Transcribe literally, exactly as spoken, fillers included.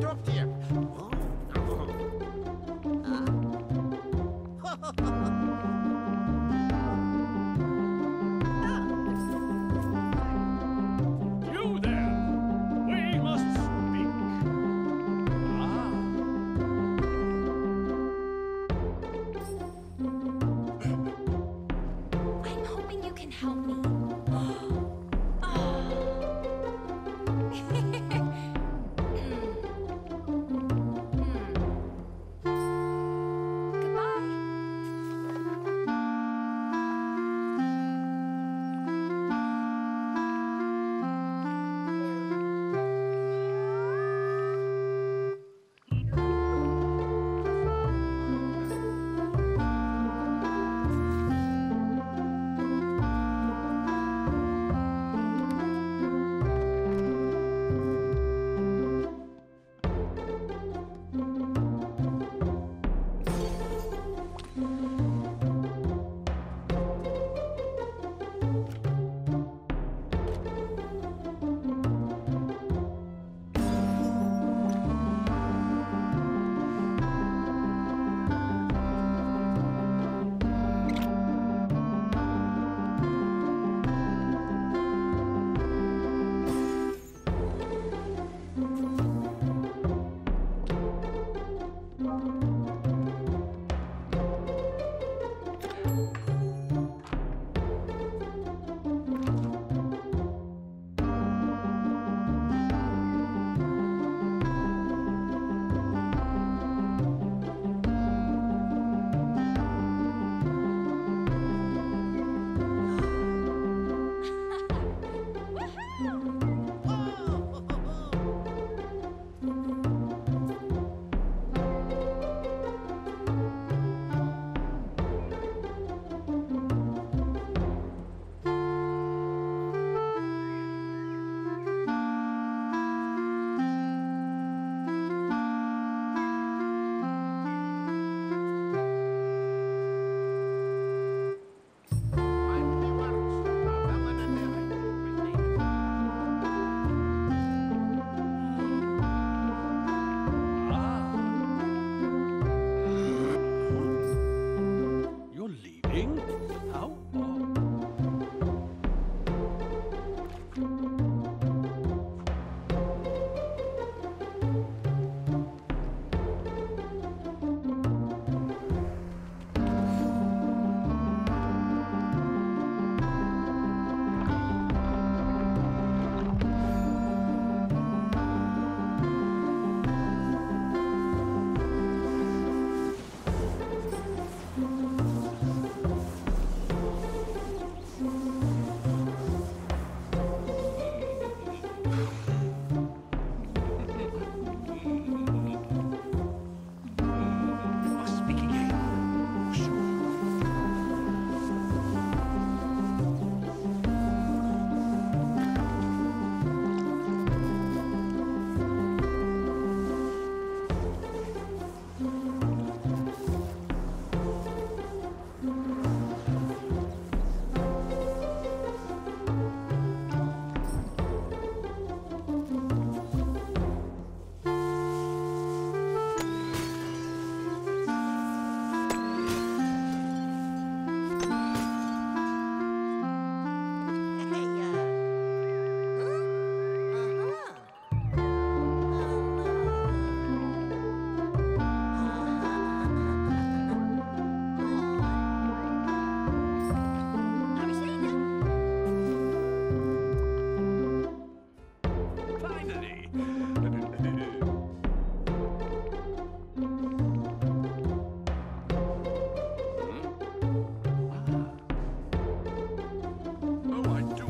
dropped here. Oh. I do.